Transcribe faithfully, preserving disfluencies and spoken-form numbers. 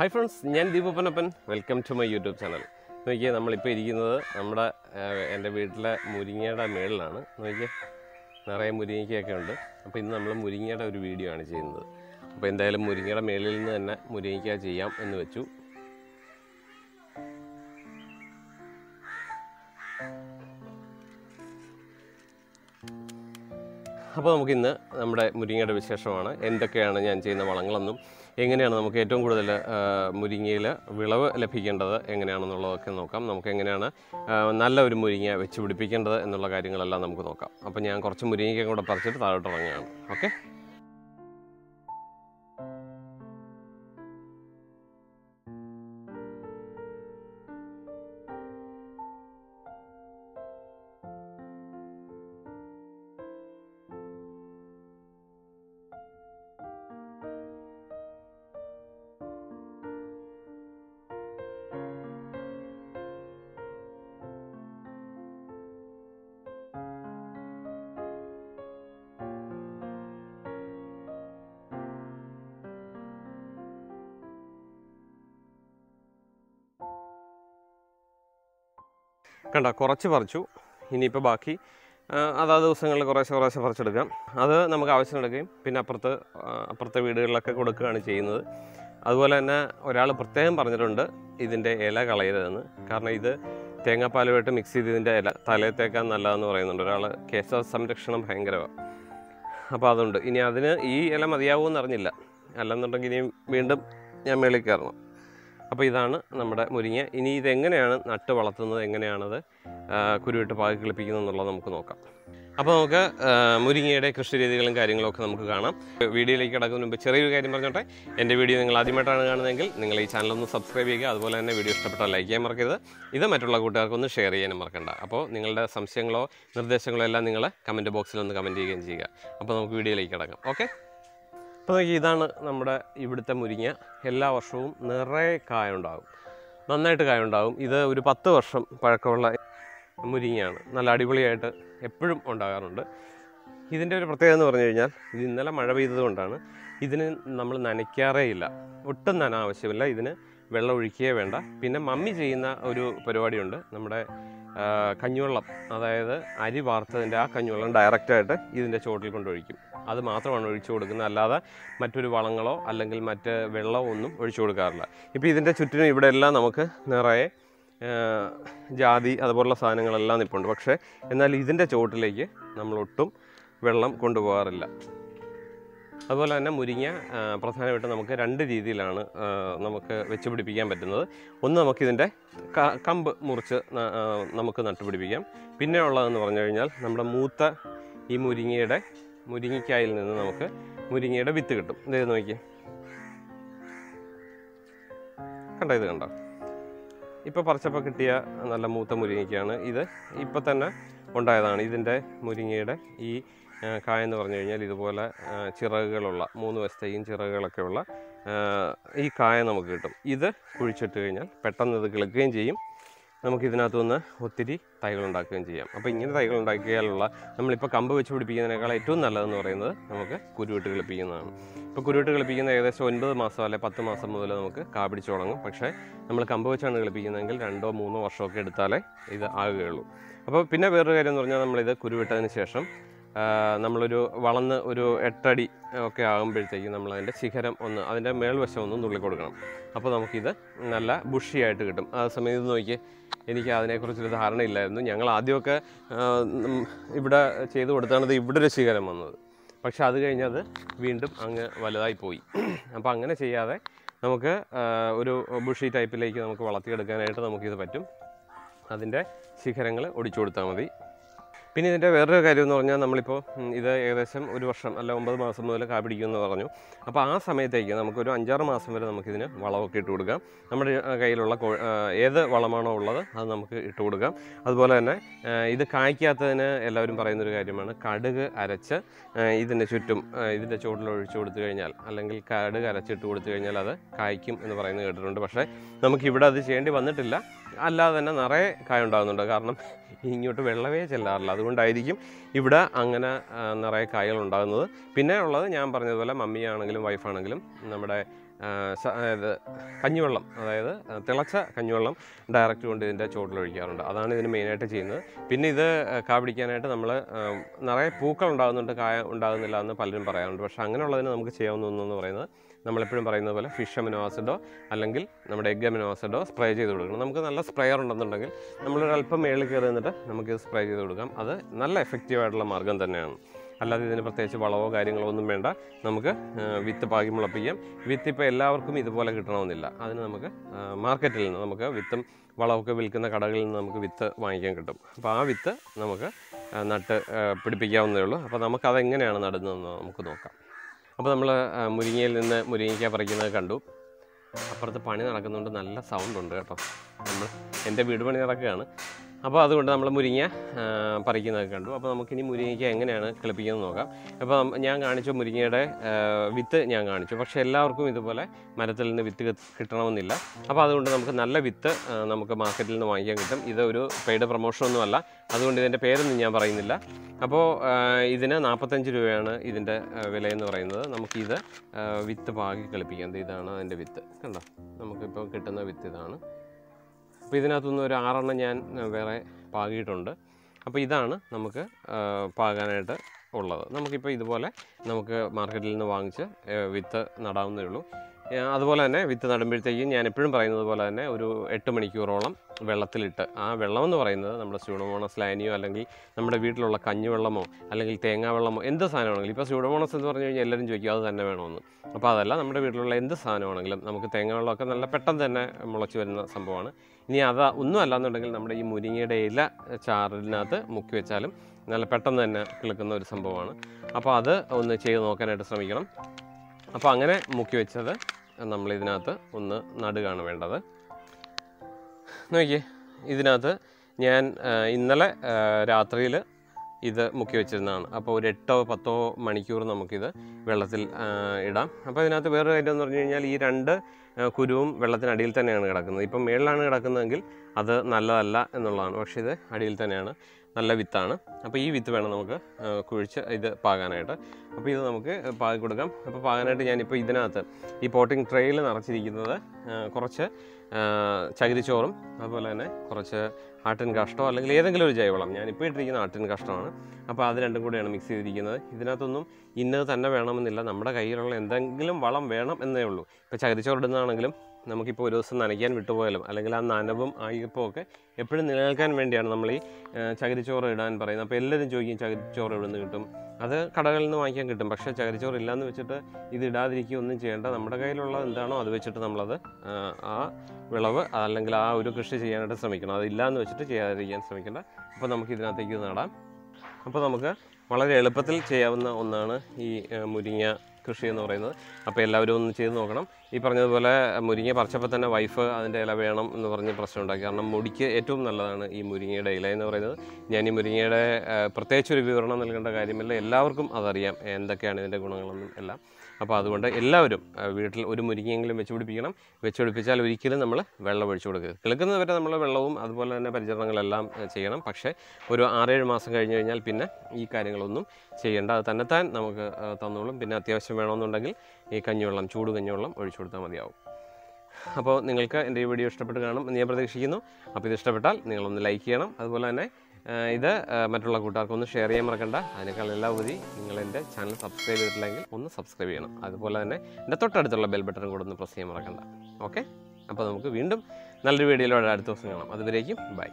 High friends ഞാൻ Deepu Ponnappan welcome to my YouTube channel നോക്കിയേ നമ്മളിപ്പോൾ ഇരിക്കുന്നത് നമ്മുടെ എൻ്റെ വീട്ടിലെ മുരിങ്ങയുടെ മേളിലാണ് നോക്കിയേ നിറയെ മുരിങ്ങയൊക്കെ ഉണ്ട് അപ്പോൾ ഇന്ന് നമ്മൾ മുരിങ്ങയുടെ ഒരു വീഡിയോ ആണ് ചെയ്യുന്നത് അപ്പോൾ എന്തായാലും മുരിങ്ങയുടെ മേളിൽ നിന്ന് തന്നെ മുരിങ്ങയ്ക്ക ചെയ്യാം എന്ന് വെച്ചു അപ്പോൾ നമുക്ക് ഇന്ന് നമ്മുടെ മുരിങ്ങയുടെ വിശേഷമാണ് എന്തൊക്കെയാണ് ഞാൻ ചെയ്യുന്ന വളങ്ങളെന്നും എങ്ങനെയാണ് നമുക്ക് ഏറ്റവും കൂടുതൽ മുരിങ്ങയിൽ വിളവ് ലഭിക്കേണ്ടത് എങ്ങനെയാണെന്നുള്ളതൊക്കെ നോക്കാം നമുക്ക് എങ്ങനെയാണ് നല്ല ഒരു മുരിങ്ങ വെച്ച് പിടിപ്പിക്കേണ്ടത് എന്നുള്ള കാര്യങ്ങളെല്ലാം നമുക്ക് നോക്കാം അപ്പോൾ ഞാൻ കുറച്ച് മുരിങ്ങയ്ക്ക കൂടെ പറിച്ചിട്ട് താഴോട്ട് ഇറങ്ങുകയാണ് ഓക്കെ കണ്ട കുറച്ച് പറിച്ചു ഇനിയിപ്പോൾ ബാക്കി അതാത് ദിവസങ്ങളിൽ കുറേശ്ശെ കുറേശ്ശെ പറിച്ചെടുക്കാം അത് നമുക്ക് ആവശ്യമെടുക്കുകയും പിന്നെ അപ്പുറത്ത് അപ്പുറത്തെ വീടുകളിലൊക്കെ കൊടുക്കുകയാണ് ചെയ്യുന്നത് അതുപോലെ തന്നെ ഒരാൾ പ്രത്യേകം പറഞ്ഞിട്ടുണ്ട് ഇതിൻ്റെ ഇല കളയരുതെന്ന് കാരണം ഇത് തേങ്ങാപ്പാലുമായിട്ട് മിക്സ് ചെയ്ത് ഇതിൻ്റെ ഇല തലയിൽ തേക്കാൻ നല്ലതെന്ന് പറയുന്നുണ്ട് ഒരാൾ കേശ സംരക്ഷണം ഭയങ്കരമാണ് അപ്പോൾ അതുണ്ട് ഇനി അതിന് ഈ ഇല മതിയാവുമെന്ന് അറിഞ്ഞില്ല അല്ലെന്നുണ്ടെങ്കിൽ ഇനിയും വീണ്ടും ഞാൻ മേളിൽ കയറണം അപ്പോൾ ഇതാണ് നമ്മുടെ മുരിങ്ങ ഇനി ഇതെങ്ങനെയാണ് നട്ട് വളർത്തുന്നത് എങ്ങനെയാണത് കുരുവിട്ട് പാകി കിളിപ്പിക്കുന്നത് എന്നുള്ളത് നമുക്ക് നോക്കാം അപ്പോൾ നമുക്ക് മുരിങ്ങയുടെ കൃഷി രീതികളും കാര്യങ്ങളൊക്കെ നമുക്ക് കാണാം വീഡിയോയിലേക്ക് കിടക്കുന്നതിന് മുമ്പ് ചെറിയൊരു കാര്യം പറഞ്ഞോട്ടെ എൻ്റെ വീഡിയോ നിങ്ങൾ ആദ്യമായിട്ടാണ് കാണുന്നതെങ്കിൽ നിങ്ങൾ ഈ ചാനലൊന്ന് സബ്സ്ക്രൈബ് ചെയ്യുക അതുപോലെ തന്നെ വീഡിയോ ഇഷ്ടപ്പെട്ടാൽ ലൈക്ക് ചെയ്യാൻ മറക്കരുത് ഇത് മറ്റുള്ള കൂട്ടുകാർക്കൊന്ന് ഷെയർ ചെയ്യാനും മറക്കണ്ട അപ്പോൾ നിങ്ങളുടെ സംശയങ്ങളോ നിർദ്ദേശങ്ങളോ എല്ലാം നിങ്ങൾ കമൻറ്റ് ബോക്സിലൊന്ന് കമൻറ്റ് ചെയ്യുകയും ചെയ്യുക അപ്പോൾ നമുക്ക് വീഡിയോയിലേക്ക് കിടക്കാം ഓക്കെ അപ്പോൾ നോക്കി ഇതാണ് നമ്മുടെ ഇവിടുത്തെ മുരിങ്ങ എല്ലാ വർഷവും നിറയെ കായ ഉണ്ടാകും നന്നായിട്ട് കായ ഉണ്ടാകും ഇത് ഒരു പത്ത് വർഷം പഴക്കമുള്ള മുരിങ്ങയാണ് നല്ല അടിപൊളിയായിട്ട് എപ്പോഴും ഉണ്ടാകാറുണ്ട് ഇതിൻ്റെ ഒരു പ്രത്യേകത എന്ന് പറഞ്ഞു കഴിഞ്ഞാൽ ഇത് ഇന്നലെ മഴ പെയ്തതുകൊണ്ടാണ് ഇതിന് നമ്മൾ നനയ്ക്കാറേ ഇല്ല ഒട്ടും നന ആവശ്യമില്ല ഇതിന് വെള്ളം ഒഴിക്കുകയേ വേണ്ട പിന്നെ മമ്മി ചെയ്യുന്ന ഒരു പരിപാടിയുണ്ട് നമ്മുടെ കഞ്ഞിവെള്ളം അതായത് അരി വാർത്തതിൻ്റെ ആ കഞ്ഞിവെള്ളം ഡയറക്റ്റായിട്ട് ഇതിൻ്റെ ചോട്ടിൽ കൊണ്ടൊഴിക്കും അത് മാത്രമാണ് ഒഴിച്ചു കൊടുക്കുന്നത് അല്ലാതെ മറ്റൊരു വളങ്ങളോ അല്ലെങ്കിൽ മറ്റ് വെള്ളമോ ഒന്നും ഒഴിച്ചു കൊടുക്കാറില്ല ഇപ്പോൾ ഇതിൻ്റെ ചുറ്റിനും ഇവിടെ എല്ലാം നമുക്ക് നിറയെ ജാതി അതുപോലുള്ള സാധനങ്ങളെല്ലാം നിൽപ്പുണ്ട് പക്ഷേ എന്നാൽ ഇതിൻ്റെ ചോട്ടിലേക്ക് നമ്മളൊട്ടും വെള്ളം കൊണ്ടുപോകാറില്ല അതുപോലെ തന്നെ മുരിങ്ങ പ്രധാനമായിട്ടും നമുക്ക് രണ്ട് രീതിയിലാണ് നമുക്ക് വെച്ച് പിടിപ്പിക്കാൻ പറ്റുന്നത് ഒന്ന് നമുക്കിതിൻ്റെ കമ്പ് മുറിച്ച് നമുക്ക് നട്ടുപിടിപ്പിക്കാം പിന്നെ ഉള്ളതെന്ന് പറഞ്ഞു കഴിഞ്ഞാൽ നമ്മുടെ മൂത്ത ഈ മുരിങ്ങയുടെ മുരിങ്ങയ്ക്കായിൽ നിന്ന് നമുക്ക് മുരിങ്ങയുടെ വിത്ത് കിട്ടും ഇത് നോക്കി കണ്ടോ ഇത് കണ്ടോ ഇപ്പോൾ പറിച്ചപ്പോൾ കിട്ടിയ നല്ല മൂത്ത മുരിങ്ങയ്ക്കാണ് ഇത് ഇപ്പം തന്നെ ഉണ്ടായതാണ് ഇതിൻ്റെ മുരിങ്ങയുടെ ഈ കായ എന്ന് പറഞ്ഞു കഴിഞ്ഞാൽ ഇതുപോലെ ചിറകുകളുള്ള മൂന്ന് വശത്തെയും ചിറകുകളൊക്കെയുള്ള ഈ കായ നമുക്ക് കിട്ടും ഇത് കുഴിച്ചിട്ട് കഴിഞ്ഞാൽ പെട്ടെന്ന് ഇത് കിളിക്കുകയും ചെയ്യും നമുക്കിതിനകത്തു നിന്ന് ഒത്തിരി തൈകളുണ്ടാക്കുകയും ചെയ്യാം അപ്പോൾ ഇങ്ങനെ തൈകളുണ്ടാക്കിയാലുള്ള നമ്മളിപ്പോൾ കമ്പ് വെച്ച് പിടിപ്പിക്കുന്നതിനേക്കാൾ ഏറ്റവും നല്ലതെന്ന് പറയുന്നത് നമുക്ക് കുരുവിട്ട് കിളിപ്പിക്കുന്നതാണ് ഇപ്പോൾ കുരുവിട്ട് കിളിപ്പിക്കുന്ന ഏകദേശം ഒൻപത് മാസം അല്ലെങ്കിൽ പത്ത് മാസം മുതൽ നമുക്ക് കാ പിടിച്ചു തുടങ്ങും പക്ഷേ നമ്മൾ കമ്പ് വെച്ചാണ് കിളിപ്പിക്കുന്നതെങ്കിൽ രണ്ടോ മൂന്നോ വർഷമൊക്കെ എടുത്താലേ ഇത് ആകുകയുള്ളൂ അപ്പോൾ പിന്നെ വേറൊരു കാര്യം എന്ന് പറഞ്ഞാൽ നമ്മളിത് കുരുവിട്ടതിന് ശേഷം നമ്മളൊരു വളർന്ന് ഒരു എട്ടടി ഒക്കെ ആകുമ്പോഴത്തേക്കും നമ്മളതിൻ്റെ ശിഖരം ഒന്ന് അതിൻ്റെ മേൽവശം ഒന്ന് നുള്ളി കൊടുക്കണം അപ്പോൾ നമുക്കിത് നല്ല ബുഷിയായിട്ട് കിട്ടും ആ സമയത്ത് നോക്കി എനിക്ക് അതിനെക്കുറിച്ചൊരു ധാരണയില്ലായിരുന്നു ഞങ്ങൾ ആദ്യമൊക്കെ ഇവിടെ ചെയ്ത് കൊടുത്താണത് ഇവിടെ ഒരു ശിഖരം വന്നത് പക്ഷെ അത് കഴിഞ്ഞത് വീണ്ടും അങ്ങ് വലുതായി പോയി അപ്പോൾ അങ്ങനെ ചെയ്യാതെ നമുക്ക് ഒരു ബുഷി ടൈപ്പിലേക്ക് നമുക്ക് വളർത്തിയെടുക്കാനായിട്ട് നമുക്കിത് പറ്റും അതിൻ്റെ ശിഖരങ്ങൾ ഒടിച്ചു കൊടുത്താൽ മതി പിന്നെ ഇതിൻ്റെ വേറൊരു കാര്യം എന്ന് പറഞ്ഞാൽ നമ്മളിപ്പോൾ ഇത് ഏകദേശം ഒരു വർഷം അല്ല ഒമ്പത് മാസം മുതൽ കാ പിടിക്കുമെന്ന് പറഞ്ഞു അപ്പോൾ ആ സമയത്തേക്ക് നമുക്കൊരു അഞ്ചാറ് മാസം വരെ നമുക്കിതിന് വളമൊക്കെ ഇട്ട് കൊടുക്കാം നമ്മുടെ കയ്യിലുള്ള ഏത് വളമാണോ ഉള്ളത് അത് നമുക്ക് ഇട്ട് കൊടുക്കാം അതുപോലെ തന്നെ ഇത് കായ്ക്കാത്തതിന് എല്ലാവരും പറയുന്നൊരു കാര്യമാണ് കടുക് അരച്ച് ഇതിൻ്റെ ചുറ്റും ഇതിൻ്റെ ചുവട്ടിൽ ഒഴിച്ചു കൊടുത്തു കഴിഞ്ഞാൽ അല്ലെങ്കിൽ കടുക് അരച്ചിട്ട് കൊടുത്തു കഴിഞ്ഞാൽ അത് കായ്ക്കും എന്ന് പറയുന്നത് കേട്ടിട്ടുണ്ട് പക്ഷേ നമുക്കിവിടെ അത് ചെയ്യേണ്ടി വന്നിട്ടില്ല അല്ലാതെ തന്നെ നിറയെ കായ ഉണ്ടാകുന്നുണ്ട് കാരണം ഇങ്ങോട്ട് വെള്ളമേ ചെല്ലാറില്ല അതുകൊണ്ടായിരിക്കും ഇവിടെ അങ്ങനെ നിറയെ കായകൾ ഉണ്ടാകുന്നത് പിന്നെ ഉള്ളത് ഞാൻ പറഞ്ഞതുപോലെ മമ്മിയാണെങ്കിലും വൈഫാണെങ്കിലും നമ്മുടെ കഞ്ഞിവെള്ളം അതായത് തിളച്ച കഞ്ഞിവെള്ളം ഡയറക്റ്റ് കൊണ്ട് ഇതിൻ്റെ ചോട്ടിലൊഴിക്കാറുണ്ട്. അതാണ് ഇതിന് മെയിനായിട്ട് ചെയ്യുന്നത്. പിന്നെ ഇത് കാ പിടിക്കാനായിട്ട് നമ്മൾ നിറയെ പൂക്കൾ ഉണ്ടാകുന്നുണ്ട് കായ ഉണ്ടാകുന്നില്ല എന്ന് പലരും പറയാറുണ്ട്. പക്ഷേ അങ്ങനെയുള്ളതിന് നമുക്ക് ചെയ്യാവുന്ന ഒന്നെന്ന് പറയുന്നത് നമ്മളെപ്പോഴും പറയുന്നത് പോലെ ഫിഷ് അമിനോ ആസിഡോ അല്ലെങ്കിൽ നമ്മുടെ എഗ് അമിനോ ആസിഡോ സ്പ്രേ ചെയ്ത് കൊടുക്കണം. നമുക്ക് നല്ല സ്പ്രെയർ ഉണ്ടെന്നുണ്ടെങ്കിൽ നമ്മളൊരല്പം മേളിൽ കയറി നിന്നിട്ട് നമുക്ക് സ്പ്രേ ചെയ്ത് കൊടുക്കാം. അത് നല്ല എഫക്റ്റീവായിട്ടുള്ള മാർഗം തന്നെയാണ്. അല്ലാതെ ഇതിന് പ്രത്യേകിച്ച് വളവോ കാര്യങ്ങളോ ഒന്നും വേണ്ട. നമുക്ക് വിത്ത് പാകി മുളപ്പിക്കാം. വിത്ത് ഇപ്പോൾ എല്ലാവർക്കും ഇതുപോലെ കിട്ടണമെന്നില്ല. അതിന് നമുക്ക് മാർക്കറ്റിൽ നിന്ന് നമുക്ക് വിത്തും വളമൊക്കെ വിൽക്കുന്ന കടകളിൽ നിന്ന് നമുക്ക് വിത്ത് വാങ്ങിക്കാൻ കിട്ടും. അപ്പോൾ ആ വിത്ത് നമുക്ക് നട്ട് പിടിപ്പിക്കാവുന്നതേ ഉള്ളൂ. അപ്പോൾ നമുക്കതെങ്ങനെയാണ് നടുന്നതെന്ന് നമുക്ക് നോക്കാം. അപ്പോൾ നമ്മൾ മുരിങ്ങയിൽ നിന്ന് മുരിങ്ങയ്ക്ക പറിക്കുന്നത് കണ്ടു. അപ്പുറത്ത് പണി നടക്കുന്നുണ്ട്, നല്ല സൗണ്ടുണ്ട് കേട്ടോ. നമ്മൾ എൻ്റെ വീട് പണി നടക്കുകയാണ്. അപ്പോൾ അതുകൊണ്ട് നമ്മൾ മുരിങ്ങ പറിക്കുന്നതൊക്കെ കണ്ടു. അപ്പോൾ നമുക്കിനി മുരിങ്ങയ്ക്ക് എങ്ങനെയാണ് കിളിപ്പിക്കുന്നത് നോക്കാം. അപ്പം ഞാൻ കാണിച്ചു മുരിങ്ങയുടെ വിത്ത് ഞാൻ കാണിച്ചു. പക്ഷേ എല്ലാവർക്കും ഇതുപോലെ മരത്തിൽ നിന്ന് വിത്ത് കിട്ടണമെന്നില്ല. അപ്പോൾ അതുകൊണ്ട് നമുക്ക് നല്ല വിത്ത് നമുക്ക് മാർക്കറ്റിൽ നിന്ന് വാങ്ങിക്കാൻ കിട്ടും. ഇത് ഒരു പെയ്ഡ് പ്രൊമോഷനൊന്നും അല്ല, അതുകൊണ്ട് ഇതിൻ്റെ പേരൊന്നും ഞാൻ പറയുന്നില്ല. അപ്പോൾ ഇതിന് നാൽപ്പത്തഞ്ച് രൂപയാണ് ഇതിൻ്റെ വിലയെന്ന് പറയുന്നത്. നമുക്കിത് വിത്ത് പാകി കിളിപ്പിക്കാം. ഇതാണ് അതിൻ്റെ വിത്ത് കണ്ടോ. നമുക്കിപ്പോൾ കിട്ടുന്ന വിത്ത് ഇതാണ്. അപ്പോൾ ഇതിനകത്തുനിന്ന് ഒരു ആറെണ്ണം ഞാൻ വേറെ പാകിയിട്ടുണ്ട്. അപ്പോൾ ഇതാണ് നമുക്ക് പാകാനായിട്ട് ഉള്ളത്. നമുക്കിപ്പോൾ ഇതുപോലെ നമുക്ക് മാർക്കറ്റിൽ നിന്ന് വാങ്ങിച്ച് വിത്ത് നടാവുന്നതേ ഉള്ളൂ. അതുപോലെ തന്നെ വിത്ത് നടുമ്പോഴത്തേക്കും ഞാൻ എപ്പോഴും പറയുന്നത് പോലെ തന്നെ ഒരു എട്ട് മണിക്കൂറോളം വെള്ളത്തിലിട്ട്, ആ വെള്ളം എന്ന് പറയുന്നത് നമ്മുടെ സ്യൂഡോമോണസ് ലാനിയോ അല്ലെങ്കിൽ നമ്മുടെ വീട്ടിലുള്ള കഞ്ഞിവെള്ളമോ അല്ലെങ്കിൽ തേങ്ങാവെള്ളമോ എന്ത് സാധനമാണെങ്കിലും, ഇപ്പോൾ സ്യൂഡോമോണസ് എന്ന് പറഞ്ഞു കഴിഞ്ഞാൽ എല്ലാവരും ചോദിക്കും അത് തന്നെ വേണമെന്ന്. അപ്പോൾ അതല്ല, നമ്മുടെ വീട്ടിലുള്ള എന്ത് സാധനമാണെങ്കിലും നമുക്ക് തേങ്ങാവെള്ളമൊക്കെ നല്ല പെട്ടെന്ന് തന്നെ മുളച്ച് വരുന്ന സംഭവമാണ്. ഇനി അത് ഒന്നും അല്ലാന്നുണ്ടെങ്കിൽ നമ്മുടെ ഈ മുരിങ്ങയുടെ ഇല ചാറിനകത്ത് മുക്കി വെച്ചാലും നല്ല പെട്ടെന്ന് തന്നെ കിളിക്കുന്ന ഒരു സംഭവമാണ്. അപ്പോൾ അത് ഒന്ന് ചെയ്ത് നോക്കാനായിട്ട് ശ്രമിക്കണം. അപ്പോൾ അങ്ങനെ മുക്കി വെച്ചത് നമ്മളിതിനകത്ത് ഒന്ന് നടുകയാണ് വേണ്ടത്. നോക്കിയേ, ഇതിനകത്ത് ഞാൻ ഇന്നലെ രാത്രിയിൽ ഇത് മുക്കി വെച്ചിരുന്നതാണ്. അപ്പോൾ ഒരു എട്ടോ പത്തോ മണിക്കൂർ നമുക്കിത് വെള്ളത്തിൽ ഇടാം. അപ്പോൾ ഇതിനകത്ത് വേറൊരു കാര്യം എന്ന് പറഞ്ഞു കഴിഞ്ഞാൽ ഈ രണ്ട് കുരുവും വെള്ളത്തിനടിയിൽ തന്നെയാണ് കിടക്കുന്നത്. ഇപ്പം മേളിലാണ് കിടക്കുന്നതെങ്കിൽ അത് നല്ലതല്ല എന്നുള്ളതാണ്. പക്ഷേ ഇത് അടിയിൽ തന്നെയാണ്, നല്ല വിത്താണ്. അപ്പോൾ ഈ വിത്ത് വേണം നമുക്ക് കുഴിച്ച് ഇത് പാകാനായിട്ട്. അപ്പോൾ ഇത് നമുക്ക് പാകി കൊടുക്കാം. അപ്പോൾ പാകാനായിട്ട് ഞാനിപ്പോൾ ഇതിനകത്ത് ഈ പോട്ടിംഗ് ട്രെയിൽ നിറച്ചിരിക്കുന്നത് കുറച്ച് ചകിരിച്ചോറും അതുപോലെ തന്നെ കുറച്ച് ആട്ടിൻ കാഷ്ടമോ അല്ലെങ്കിൽ ഏതെങ്കിലും ഒരു ജൈവവളം, ഞാനിപ്പോൾ ഇട്ടിരിക്കുന്ന ആട്ടിൻ കാഷ്ടമാണ്. അപ്പോൾ അത് രണ്ടും കൂടെയാണ് മിക്സ് ചെയ്തിരിക്കുന്നത്. ഇതിനകത്തൊന്നും ഇന്നത് തന്നെ വേണമെന്നില്ല, നമ്മുടെ കയ്യിലുള്ള എന്തെങ്കിലും വളം വേണം എന്നേ ഉള്ളൂ. ഇപ്പോൾ ചകിരിച്ചോറിടുന്നതാണെങ്കിലും നമുക്കിപ്പോൾ ഒരു ദിവസം നനയ്ക്കാൻ വിട്ടുപോയാലും അല്ലെങ്കിൽ ആ നനവും ആ ഈർപ്പമൊക്കെ എപ്പോഴും നിലനിൽക്കാൻ വേണ്ടിയാണ് നമ്മൾ ഈ ചകിരിച്ചോറ് ഇടാൻ പറയുന്നത്. അപ്പോൾ എല്ലാവരും ചോദിക്കും ചകിരിച്ചോറ് ഇവിടെ നിന്ന് കിട്ടും, അത് കടകളിൽ നിന്ന് വാങ്ങിക്കാൻ കിട്ടും. പക്ഷേ ചകിരിച്ചോറ് ഇല്ലയെന്ന് വെച്ചിട്ട് ഇത് ഇടാതിരിക്കുകയൊന്നും ചെയ്യേണ്ട. നമ്മുടെ കയ്യിലുള്ള എന്താണോ അത് വെച്ചിട്ട് നമ്മളത് ആ വിളവ് അല്ലെങ്കിൽ ആ ഒരു കൃഷി ചെയ്യാനായിട്ട് ശ്രമിക്കണം. അതില്ലയെന്ന് വെച്ചിട്ട് ചെയ്യാതിരിക്കാൻ ശ്രമിക്കേണ്ട. അപ്പോൾ നമുക്ക് ഇതിനകത്തേക്ക് നടാം. അപ്പോൾ നമുക്ക് വളരെ എളുപ്പത്തിൽ ചെയ്യാവുന്ന ഒന്നാണ് ഈ മുരിങ്ങ കൃഷി എന്ന് പറയുന്നത്. അപ്പോൾ എല്ലാവരും ഒന്ന് ചെയ്ത് നോക്കണം. ഈ പറഞ്ഞതുപോലെ മുരിങ്ങ പറിച്ചപ്പോൾ തന്നെ വൈഫ് അതിൻ്റെ ഇല വേണം എന്ന് പറഞ്ഞ് പ്രശ്നം ഉണ്ടാക്കി. കാരണം മുടിക്ക് ഏറ്റവും നല്ലതാണ് ഈ മുരിങ്ങയുടെ ഇല എന്ന് പറയുന്നത്. ഞാൻ ഈ മുരിങ്ങയുടെ പ്രത്യേകിച്ചൊരു വിവരണം നൽകേണ്ട കാര്യമില്ല, എല്ലാവർക്കും അതറിയാം എന്തൊക്കെയാണ് ഇതിൻ്റെ ഗുണങ്ങളെന്നും എല്ലാം. അപ്പോൾ അതുകൊണ്ട് എല്ലാവരും വീട്ടിൽ ഒരു മുരിങ്ങയെങ്കിലും വെച്ച് പിടിപ്പിക്കണം. വെച്ച് പിടിപ്പിച്ചാൽ ഒരിക്കലും നമ്മൾ വെള്ളം ഒഴിച്ചു കൊടുക്കരുത്. കിളിക്കുന്നവരെ നമ്മൾ വെള്ളവും അതുപോലെ തന്നെ പരിചരണങ്ങളെല്ലാം ചെയ്യണം. പക്ഷേ ഒരു ആറേഴ് മാസം കഴിഞ്ഞ് കഴിഞ്ഞാൽ പിന്നെ ഈ കാര്യങ്ങളൊന്നും ചെയ്യേണ്ട, അത് തന്നെത്താൻ നമുക്ക് തന്നോളും. പിന്നെ അത്യാവശ്യം വേണമെന്നുണ്ടെങ്കിൽ ഈ കഞ്ഞിവെള്ളം, ചൂട് കഞ്ഞിവെള്ളം ഒഴിച്ചു കൊടുത്താൽ മതിയാവും. അപ്പോൾ നിങ്ങൾക്ക് എൻ്റെ ഈ വീഡിയോ ഇഷ്ടപ്പെട്ട് കാണും എന്ന് ഞാൻ പ്രതീക്ഷിക്കുന്നു. അപ്പോൾ ഇത് ഇഷ്ടപ്പെട്ടാൽ നിങ്ങളൊന്ന് ലൈക്ക് ചെയ്യണം. അതുപോലെ തന്നെ ഇത് മറ്റുള്ള കൂട്ടുകാർക്കൊന്ന് ഷെയർ ചെയ്യാൻ മറക്കണ്ട. അതിനേക്കാൾ എല്ലാ ഉപരി നിങ്ങൾ എൻ്റെ ചാനൽ സബ്സ്ക്രൈബ് ചെയ്തിട്ടില്ലെങ്കിൽ ഒന്ന് സബ്സ്ക്രൈബ് ചെയ്യണം. അതുപോലെ തന്നെ എൻ്റെ തൊട്ടടുത്തുള്ള ബെൽ ബട്ടൺ കൂടെ ഒന്ന് പ്രസ് ചെയ്യാൻ മറക്കണ്ട. ഓക്കെ, അപ്പോൾ നമുക്ക് വീണ്ടും നല്ലൊരു വീഡിയോയിലൂടെ അടുത്ത ദിവസം കാണാം. അതുവരേക്കും ബൈ.